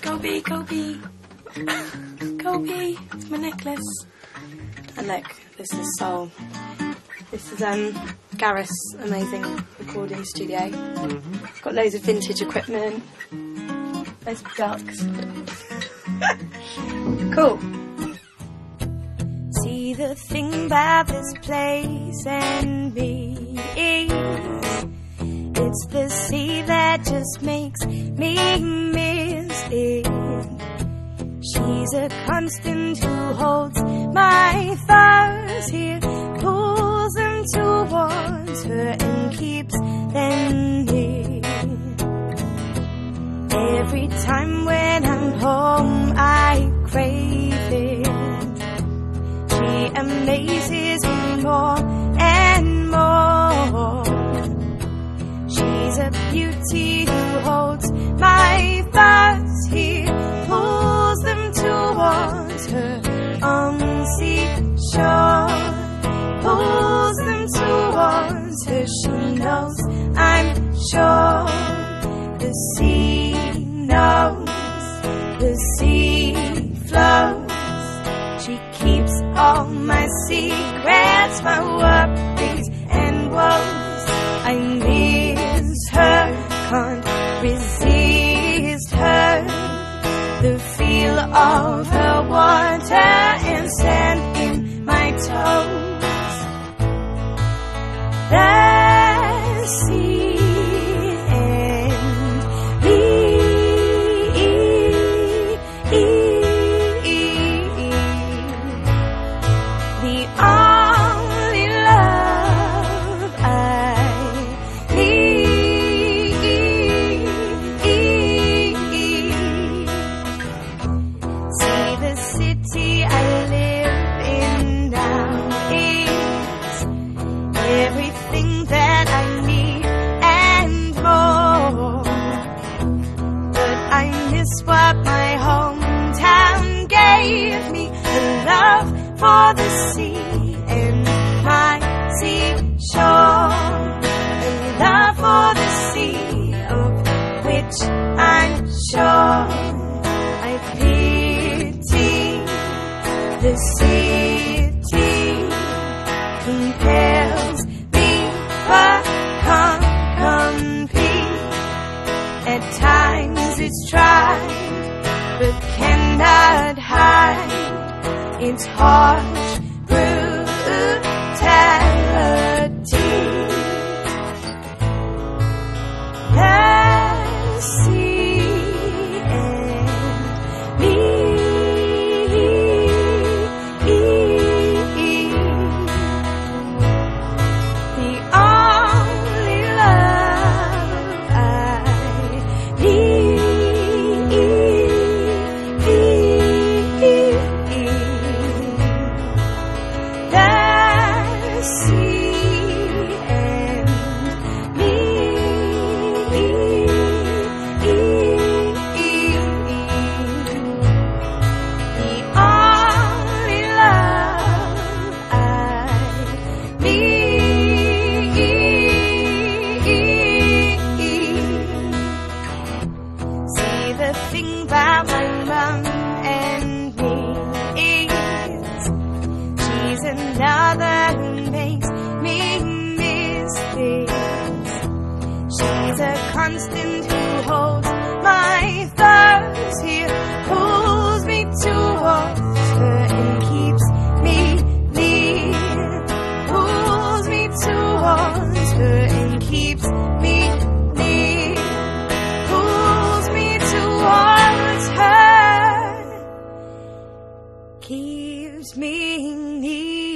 Goby, Goby. Goby. It's my necklace. And look, this is Soul. This is Gareth's amazing recording studio. Mm-hmm. Got loads of vintage equipment. Loads of ducks. Cool. See the thing about this place and me is it's the sea that just makes me miss it. She's a constant who holds my thoughts here, pulls them towards her and keeps them near. Every time when I'm home I crave it. She amazes me more and more. She's a beauty who holds my thoughts here, pulls them towards her unseen shore, pulls them towards her. She knows, I'm sure, the sea knows, the sea flows. She keeps all my secrets, my worries and woes. I miss her, can't resist her, the feel of her water and sand in my toes. The sea and me, the only love I need. See the city I live in now is everything that I need and more. But I miss what my hometown gave me, a love for the sea and my seashore, a love for the sea of which I'm sure. I pity the city compels me, but can't compete. At times it's tried, but cannot hide. It's harsh brutality. The sea and me, the only love I need. The sea and me, about my mum and me is she's another who makes me miss things. She's a constant who holds my thoughts here, pulls me towards her and keeps me near, pulls me towards her and keeps me near, pulls me towards. Keeps me near.